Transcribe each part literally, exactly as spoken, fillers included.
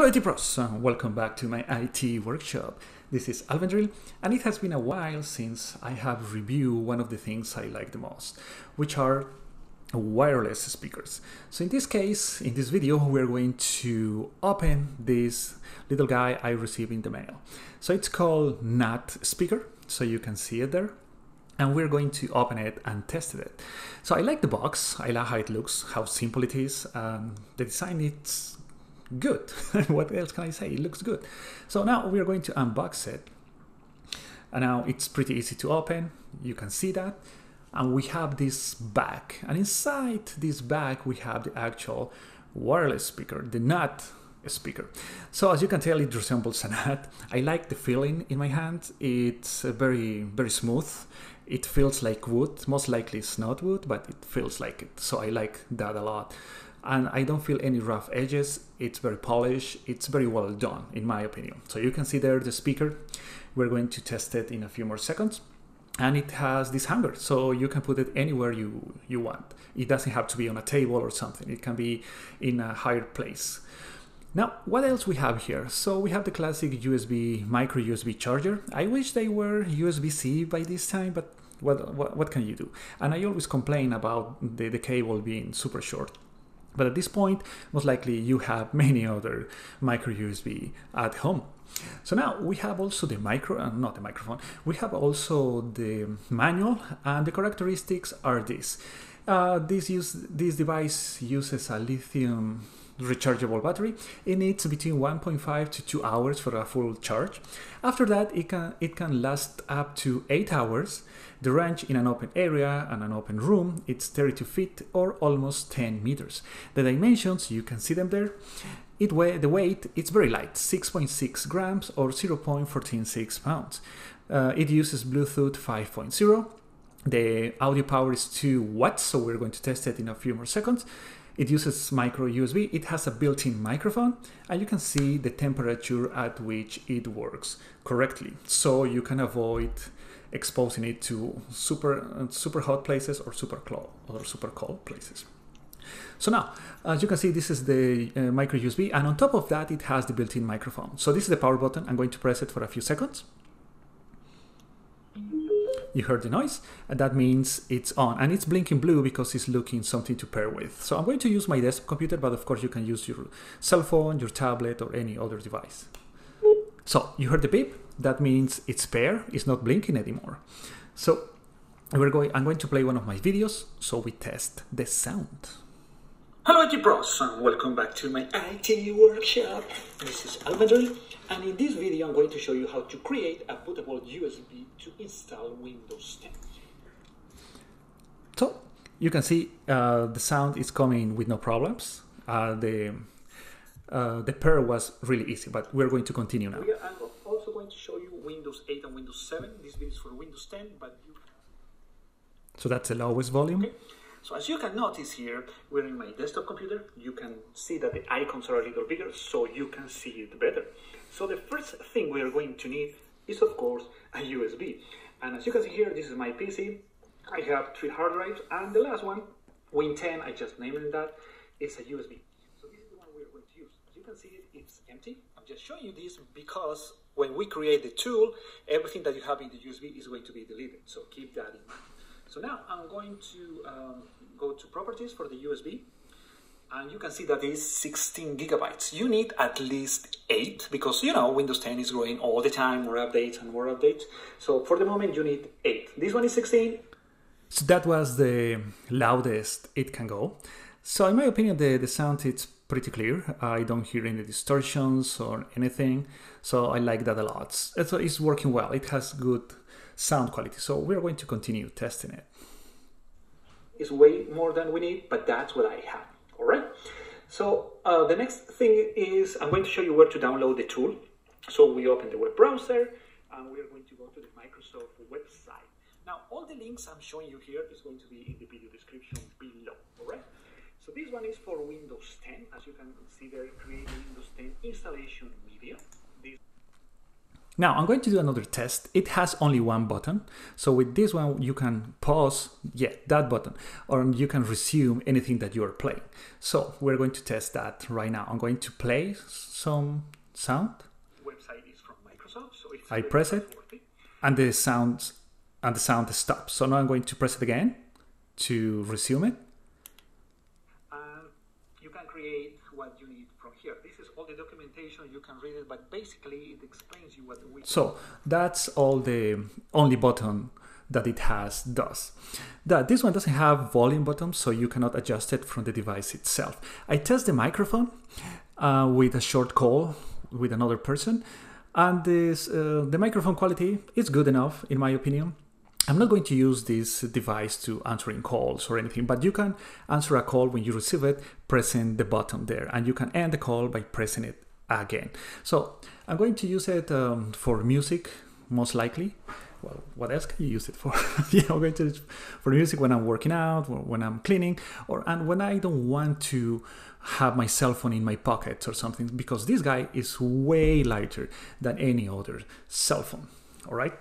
Hello I T Pros, and welcome back to my I T Workshop. This is Alvendril, and it has been a while since I have reviewed one of the things I like the most, which are wireless speakers. So in this case, in this video, we're going to open this little guy I received in the mail. So it's called N A T Speaker, so you can see it there. And we're going to open it and test it. So I like the box, I like how it looks, how simple it is, um, the design it's good. What else can I say? It looks good. So now we are going to unbox it. And now it's pretty easy to open. You can see that. And we have this bag. And inside this bag, we have the actual wireless speaker, the N A T Speaker. So as you can tell, it resembles a N A T. I like the feeling in my hand. It's very, very smooth. It feels like wood. Most likely it's not wood, but it feels like it. So I like that a lot. And I don't feel any rough edges. It's very polished. It's very well done, in my opinion. So you can see there the speaker. We're going to test it in a few more seconds. And it has this hanger, so you can put it anywhere you, you want. It doesn't have to be on a table or something. It can be in a higher place. Now, what else we have here? So we have the classic U S B, micro U S B charger. I wish they were U S B C by this time, but what, what, what can you do? And I always complain about the, the cable being super short. But at this point, most likely you have many other micro U S B at home. So now we have also the micro, uh, not the microphone, we have also the manual, and the characteristics are this. Uh, this, use, this device uses a lithium rechargeable battery. It needs between one point five to two hours for a full charge. After that, it can, it can last up to eight hours. The range in an open area and an open room, it's thirty-two feet or almost ten meters. The dimensions, you can see them there. It weigh, the weight, it's very light, six point six grams or zero point one four six pounds. Uh, it uses Bluetooth five point zero. The audio power is two watts, so we're going to test it in a few more seconds. It uses micro U S B, it has a built-in microphone, and you can see the temperature at which it works correctly. So you can avoid exposing it to super, super hot places or super, or super cold places. So now, as you can see, this is the uh, micro U S B, and on top of that, it has the built-in microphone. So this is the power button. I'm going to press it for a few seconds. You heard the noise, and that means it's on, and it's blinking blue because it's looking something to pair with. So I'm going to use my desktop computer, but of course you can use your cell phone, your tablet, or any other device. So you heard the beep. That means it's paired. It's not blinking anymore. So we're going. I'm going to play one of my videos, so we test the sound. Hello I T Pros, and welcome back to my I T Workshop. This is Alvendril, and in this video I'm going to show you how to create a bootable U S B to install Windows ten. So, you can see uh, the sound is coming with no problems. Uh, the, uh, the pair was really easy, but we're going to continue now. We are, I'm also going to show you Windows eight and Windows seven. This video is for Windows ten, but you... So that's the lowest volume. Okay. So as you can notice here, we're in my desktop computer. You can see that the icons are a little bigger, so you can see it better. So the first thing we are going to need is, of course, a U S B. And as you can see here, this is my P C. I have three hard drives, and the last one, Win ten, I just named it that, it's a U S B. So this is the one we are going to use. As you can see, it's empty. I'm just showing you this because when we create the tool, everything that you have in the U S B is going to be deleted, so keep that in mind. So now I'm going to um, go to properties for the U S B, and you can see that it's sixteen gigabytes. You need at least eight because, you know, Windows ten is growing all the time, more updates and more updates. So for the moment you need eight. This one is sixteen. So that was the loudest it can go. So in my opinion, the, the sound is pretty clear. I don't hear any distortions or anything. So I like that a lot. So it's working well. It has good sound quality. So we're going to continue testing it. It's way more than we need, but that's what I have. All right. So uh, the next thing is I'm going to show you where to download the tool. So we open the web browser, and we are going to go to the Microsoft website. Now, all the links I'm showing you here is going to be in the video description below. All right. So this one is for Windows ten. As you can see there, create Windows ten installation media. This Now I'm going to do another test. It has only one button. So with this one, you can pause, yeah, that button, or you can resume anything that you are playing. So we're going to test that right now. I'm going to play some sound. Website is from Microsoft, so it's I press it and the sound, and the sound stops. So now I'm going to press it again to resume it. Uh, you can create what you need from here. This is all the documentation, you can read it, but basically it explains you what we... So that's all the only button that it has does. That this one doesn't have volume button, so you cannot adjust it from the device itself. I test the microphone uh, with a short call with another person, and this, uh, the microphone quality is good enough in my opinion. I'm not going to use this device to answering calls or anything, but you can answer a call when you receive it, pressing the button there, and you can end the call by pressing it again. So I'm going to use it um, for music, most likely. Well, what else can you use it for? Yeah, I'm going to use it for music when I'm working out, when I'm cleaning, or and when I don't want to have my cell phone in my pocket or something, because this guy is way lighter than any other cell phone, all right?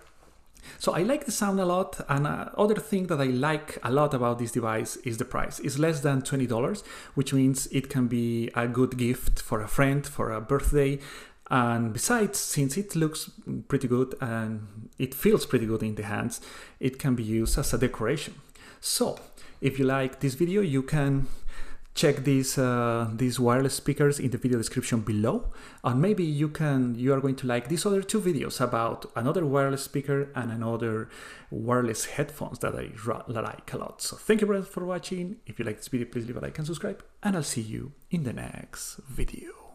So I like the sound a lot, and uh, other thing that I like a lot about this device is the price. It's less than twenty dollars, which means it can be a good gift for a friend, for a birthday. And besides, since it looks pretty good and it feels pretty good in the hands, it can be used as a decoration. So if you like this video, you can check these uh, these wireless speakers in the video description below, and maybe you can you are going to like these other two videos about another wireless speaker and another wireless headphones that I like a lot. So thank you very much for watching. If you like this video, please leave a like and subscribe, and I'll see you in the next video.